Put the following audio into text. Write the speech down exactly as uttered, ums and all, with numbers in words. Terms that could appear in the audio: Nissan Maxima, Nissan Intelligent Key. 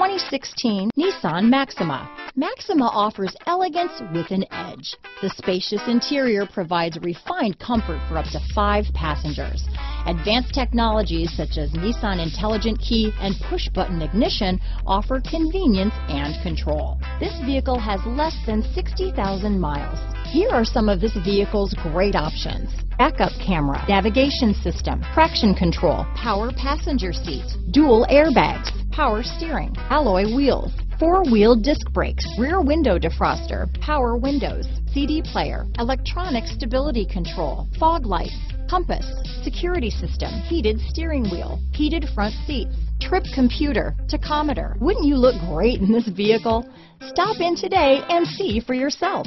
twenty sixteen Nissan Maxima. Maxima offers elegance with an edge. The spacious interior provides refined comfort for up to five passengers. Advanced technologies such as Nissan Intelligent Key and push-button ignition offer convenience and control. This vehicle has less than sixty thousand miles. Here are some of this vehicle's great options: backup camera, navigation system, traction control, power passenger seat, dual airbags, power steering, alloy wheels, four-wheel disc brakes, rear window defroster, power windows, C D player, electronic stability control, fog lights, compass, security system, heated steering wheel, heated front seats, trip computer, tachometer. Wouldn't you look great in this vehicle? Stop in today and see for yourself.